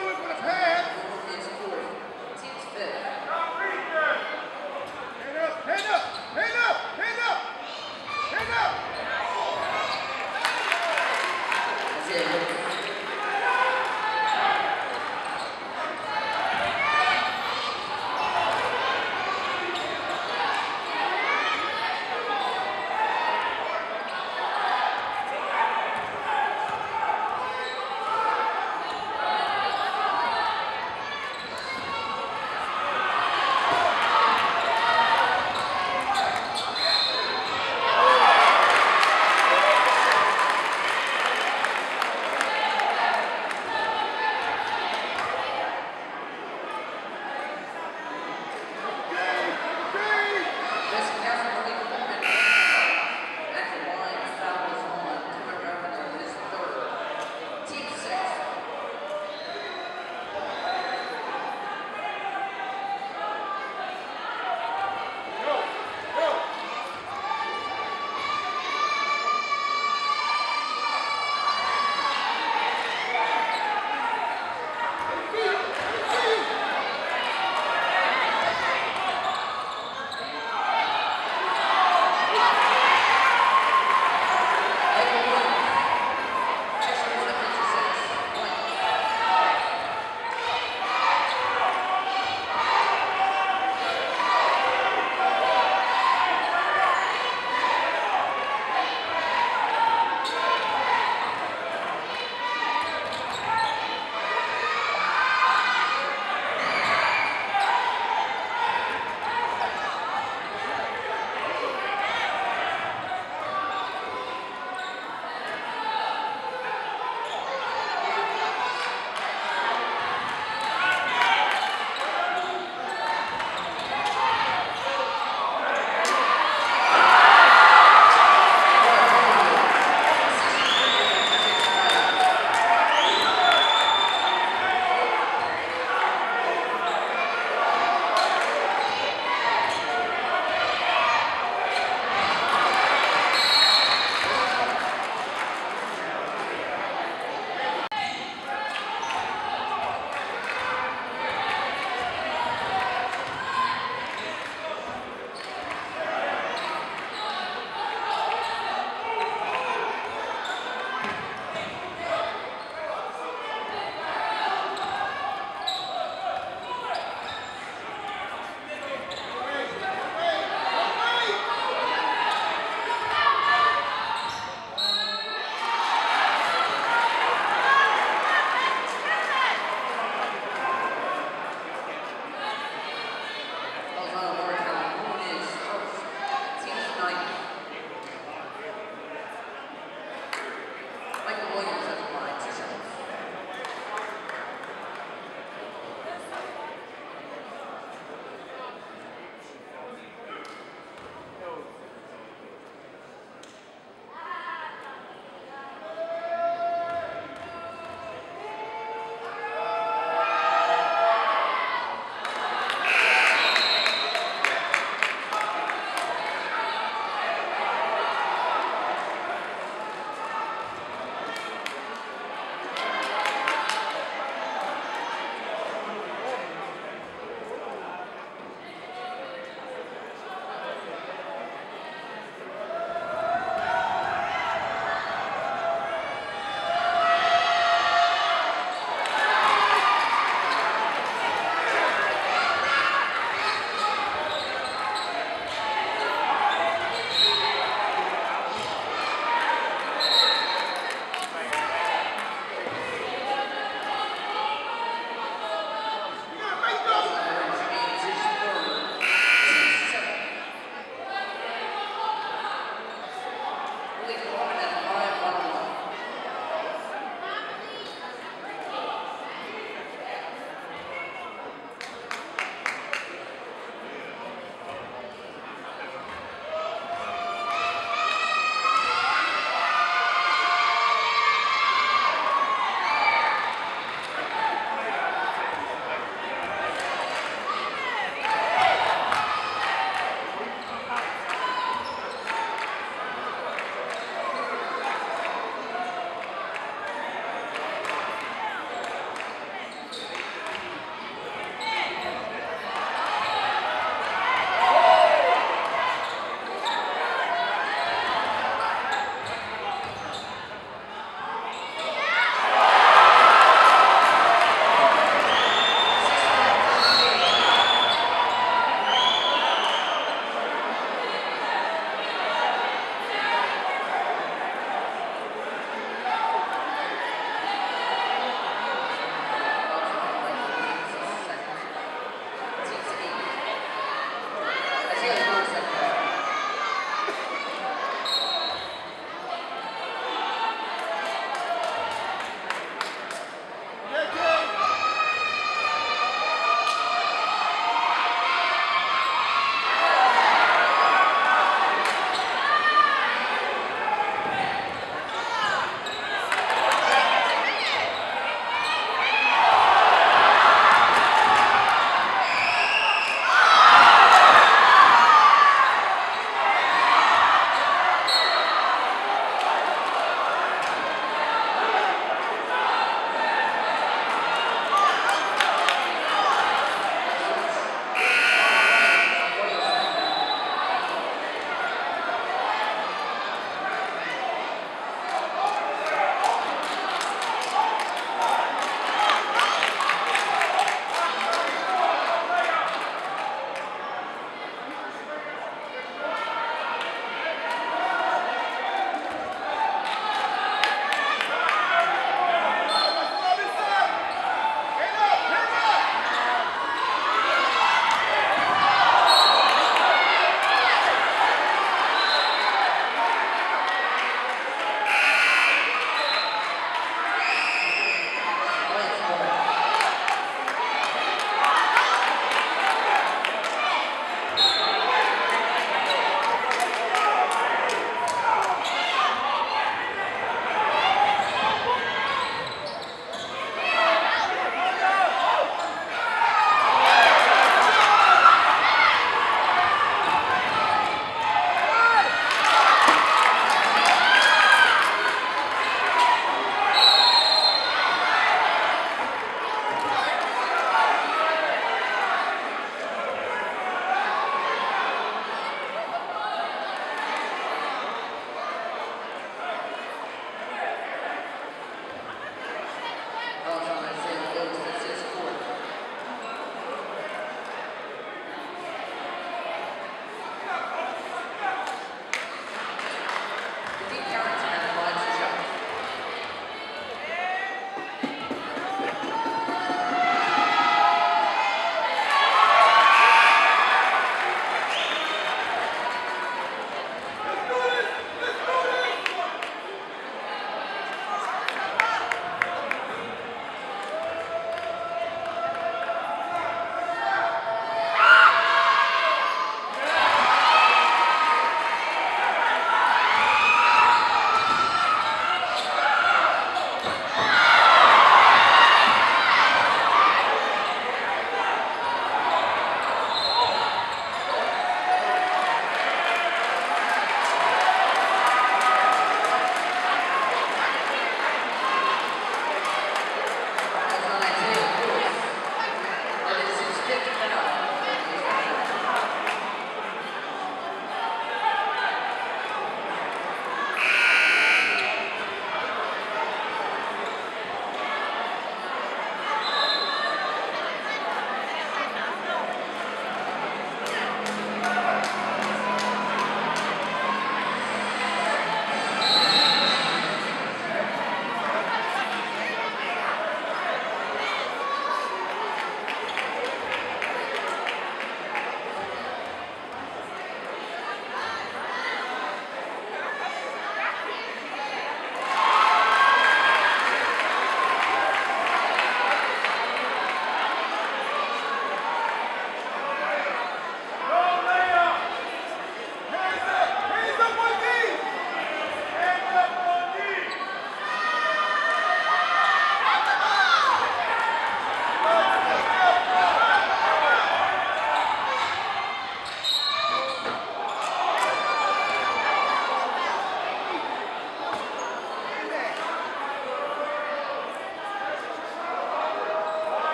Stewart with a pass.